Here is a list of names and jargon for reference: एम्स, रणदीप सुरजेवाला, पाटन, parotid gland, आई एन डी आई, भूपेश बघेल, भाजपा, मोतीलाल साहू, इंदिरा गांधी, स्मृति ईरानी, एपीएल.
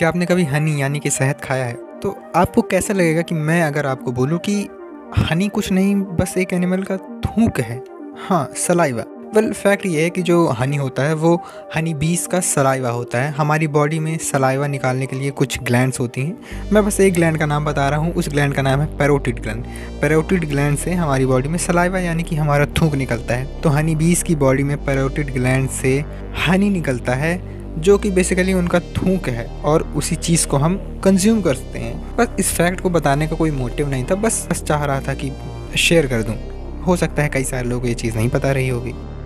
क्या आपने कभी हनी यानी कि शहद खाया है? तो आपको कैसा लगेगा कि मैं अगर आपको बोलूं कि हनी कुछ नहीं बस एक एनिमल का थूक है, हाँ सलाइवा। वेल फैक्ट ये है कि जो हनी होता है वो हनी बीज का सलाइवा होता है। हमारी बॉडी में सलाइवा निकालने के लिए कुछ ग्लैंड्स होती हैं, मैं बस एक ग्लैंड का नाम बता रहा हूँ, उस ग्लैंड का नाम है पैरोटिड ग्लैंड। पैरोटिड ग्लैंड से हमारी बॉडी में सलाइवा यानी कि हमारा थूक निकलता है। तो हनी बीज की बॉडी में पैरोटिड ग्लैंड से हनी निकलता है जो कि बेसिकली उनका थूक है, और उसी चीज़ को हम कंज्यूम करते हैं। बस इस फैक्ट को बताने का कोई मोटिव नहीं था, बस चाह रहा था कि शेयर कर दूँ। हो सकता है कई सारे लोग ये चीज़ नहीं पता रही होगी।